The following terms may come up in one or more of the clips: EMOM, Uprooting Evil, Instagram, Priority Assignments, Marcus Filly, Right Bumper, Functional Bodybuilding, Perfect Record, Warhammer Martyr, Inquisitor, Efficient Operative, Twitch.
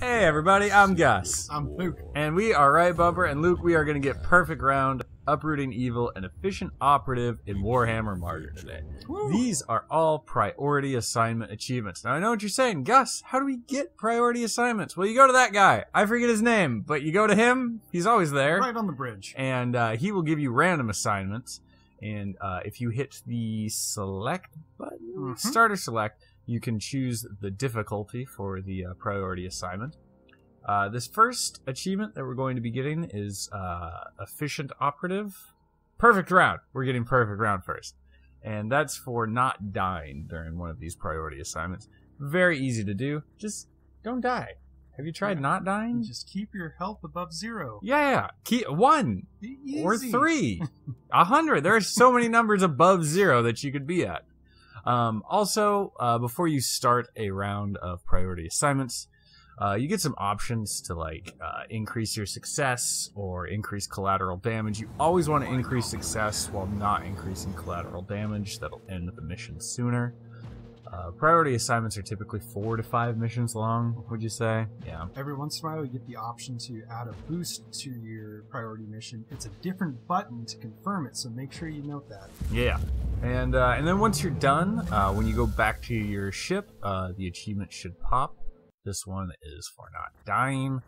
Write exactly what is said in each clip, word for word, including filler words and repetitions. Hey everybody, I'm Gus. I'm Luke. And we are Right Bumper, and Luke, we are going to get Perfect Round, Uprooting Evil, and Efficient Operative in Warhammer Martyr today. Woo. These are all priority assignment achievements. Now I know what you're saying, Gus, how do we get priority assignments? Well, you go to that guy. I forget his name, but you go to him, he's always there. Right on the bridge. And uh, he will give you random assignments, and uh, if you hit the select button, mm-hmm. starter select, you can choose the difficulty for the uh, priority assignment. Uh, this first achievement that we're going to be getting is uh, Efficient Operative. Perfect Round. We're getting Perfect Round first. And that's for not dying during one of these priority assignments. Very easy to do. Just don't die. Have you tried yeah. not dying? And just keep your health above zero. Yeah. Keep one. Easy. Or three. A hundred. There are so many numbers above zero that you could be at. Um, also, uh, before you start a round of priority assignments, uh, you get some options to like uh, increase your success or increase collateral damage. You always want to increase success while not increasing collateral damage. That'll end the mission sooner. Uh, priority assignments are typically four to five missions long, would you say? Yeah. Every once in a while, you get the option to add a boost to your priority mission. It's a different button to confirm it, so make sure you note that. Yeah. And uh, and then once you're done, uh, when you go back to your ship, uh, the achievement should pop. This one is for not dying.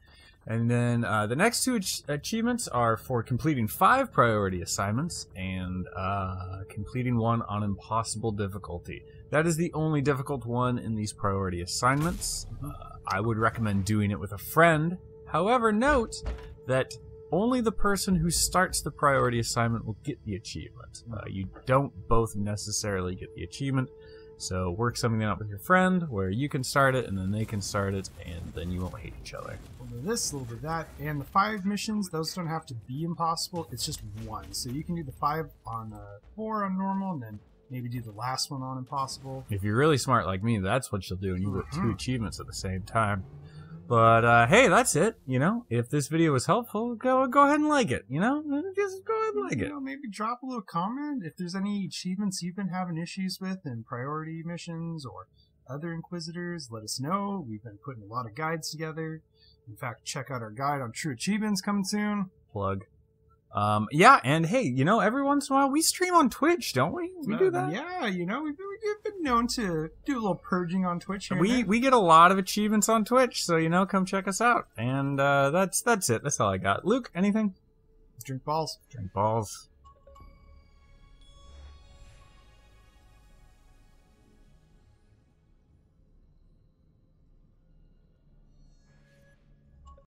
And then uh, the next two ach achievements are for completing five priority assignments and uh, completing one on impossible difficulty. That is the only difficult one in these priority assignments. Uh, I would recommend doing it with a friend. However, note that only the person who starts the priority assignment will get the achievement. Uh, you don't both necessarily get the achievement, so work something out with your friend where you can start it and then they can start it, and then you won't hate each other. A little bit of this, a little bit of that, and the five missions, those don't have to be impossible, it's just one. So you can do the five on uh, four on normal, and then maybe do the last one on impossible. If you're really smart like me, that's what you'll do, and you get two achievements at the same time. But, uh, hey, that's it, you know? If this video was helpful, go go ahead and like it, you know? Just go ahead and like you it. Know, maybe drop a little comment if there's any achievements you've been having issues with in priority missions or other Inquisitors, let us know. We've been putting a lot of guides together. In fact, check out our guide on True Achievements coming soon. Plug. Um, yeah, and hey, you know, every once in a while, we stream on Twitch, don't we? We uh, do that? Yeah, you know, we've been, we've been known to do a little purging on Twitch here. We, we get a lot of achievements on Twitch, so, you know, come check us out. And, uh, that's, that's it. That's all I got. Luke, anything? Drink balls. Drink balls.